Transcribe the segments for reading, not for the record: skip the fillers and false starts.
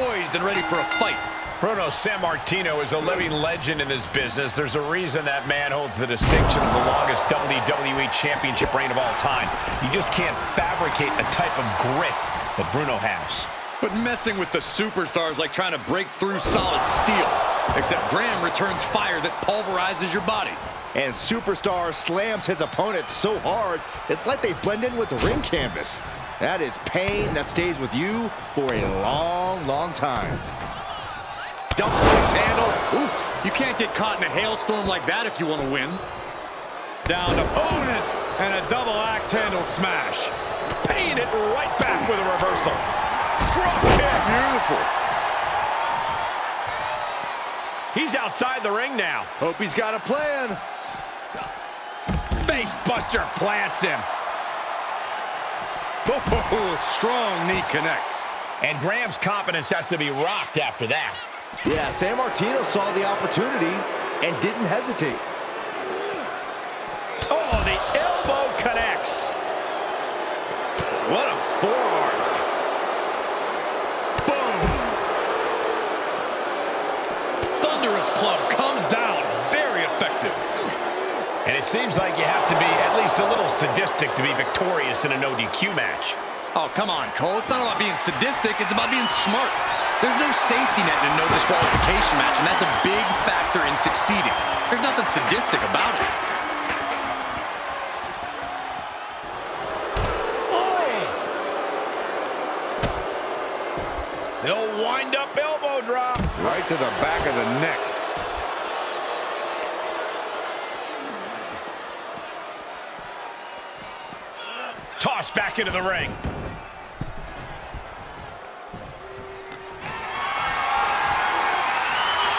poised and ready for a fight. Bruno Sammartino is a living legend in this business. There's a reason that man holds the distinction of the longest WWE Championship reign of all time. You just can't fabricate the type of grit that Bruno has. But messing with the superstars like trying to break through solid steel. Except Graham returns fire that pulverizes your body. And Superstar slams his opponent so hard, it's like they blend in with the ring canvas. That is pain that stays with you for a long, long time. Double axe handle. Oof. You can't get caught in a hailstorm like that if you want to win. Down opponent and a double axe handle smash. Paying it right back with a reversal. Drop kick. Beautiful. He's outside the ring now. Hope he's got a plan. Face buster plants him. Oh, strong knee connects. And Graham's confidence has to be rocked after that. Yeah, Sammartino saw the opportunity and didn't hesitate. Oh, the elbow connects. What a forearm. Club comes down very effective. And it seems like you have to be at least a little sadistic to be victorious in a no DQ match. Oh, come on, Cole. It's not about being sadistic. It's about being smart. There's no safety net in a no disqualification match, and that's a big factor in succeeding. There's nothing sadistic about it. They'll wind up elbow drop. Right to the back of the neck. Toss back into the ring.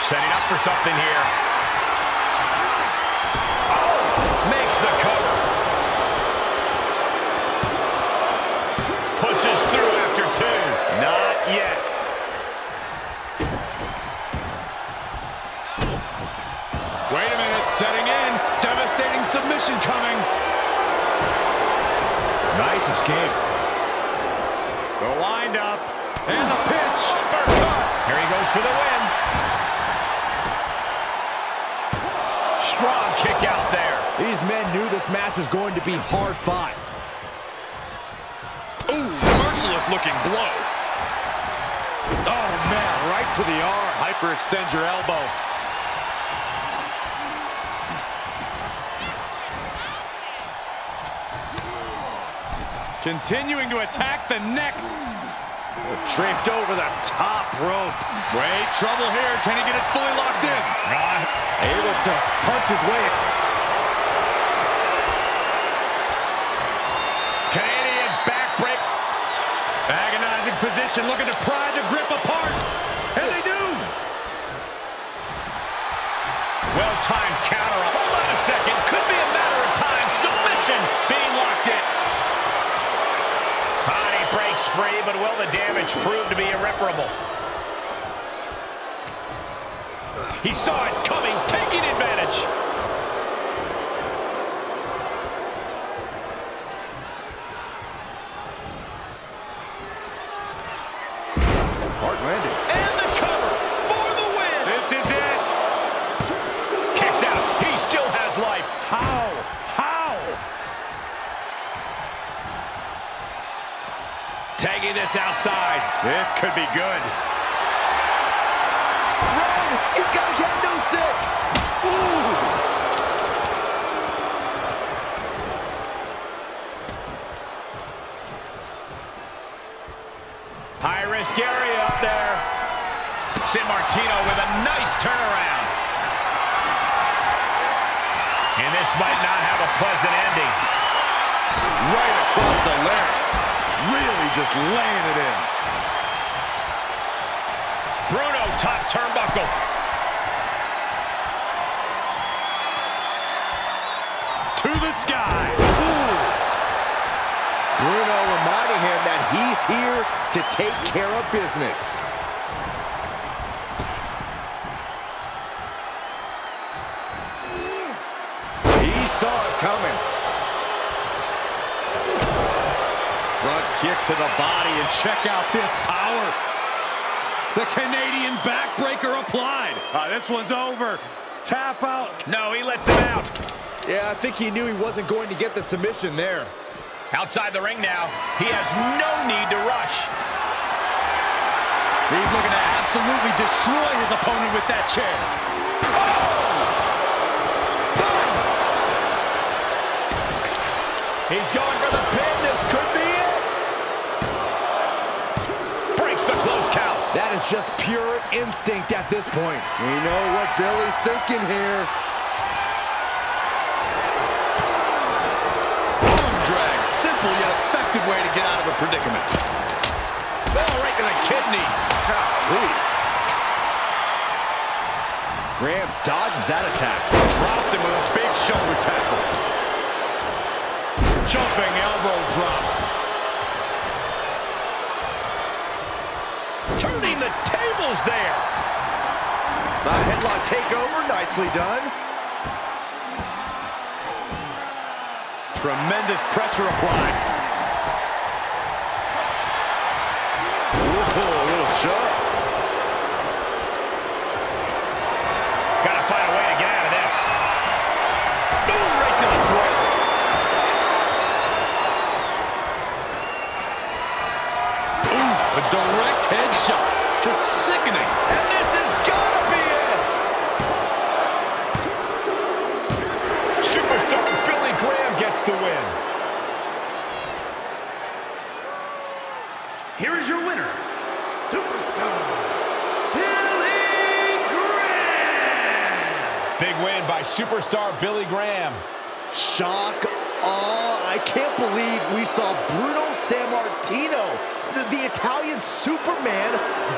Setting up for something here. Oh, makes the cover. Pushes through after two. Not yet. Wait a minute, setting in. Devastating submission coming. Nice escape. The wind up. And the pitch. Uppercut. Here he goes for the win. Strong kick out there. These men knew this match was going to be hard fought. Ooh, merciless looking blow. Oh, man, right to the arm. Hyperextend your elbow. Continuing to attack the neck. Draped over the top rope. Great trouble here. Can he get it fully locked in? Not able to punch his way in. Canadian backbreak. Agonizing position, looking to pry the grip apart. And they do. Well-timed counter up. Hold on a second. Could be a matter of time. Submission being locked in. Body breaks free, but will the damage prove to be irreparable? He saw it coming, taking advantage. Hard landing. And the cover for the win. This is it. Kicks out. He still has life. How? Tagging this outside. This could be good. Red, he's got a kendo stick. Ooh. High risk area up there. Sammartino with a nice turnaround. And this might not have a pleasant ending. Right across the larynx. Really just laying it in. Bruno, top turnbuckle. To the sky. Ooh. Bruno reminding him that he's here to take care of business. He saw it coming. Front kick to the body, and check out this power. The Canadian backbreaker applied. This one's over. Tap out. No, he lets him out. Yeah, I think he knew he wasn't going to get the submission there. Outside the ring now. He has no need to rush. He's looking to absolutely destroy his opponent with that chair. Oh! Boom! He's going for the pin. This could be it. Breaks the close count. That is just pure instinct at this point. We know what Billy's thinking here. Simple yet effective way to get out of a predicament. Oh, right to the kidneys. Graham dodges that attack. Dropped him with a big shoulder tackle. Jumping elbow drop. Turning the tables there. Side headlock takeover, nicely done. Tremendous pressure applied. Ooh, a little shove. Gotta find a way to get out of this. Ooh, right to the throat. Ooh, a direct headshot. Just sickening. And this has gotta be it. Superstar Billy Graham gets the win. Here is your winner, Superstar Billy Graham. Big win by Superstar Billy Graham. Shock, awe, I can't believe we saw Bruno Sammartino, the Italian Superman.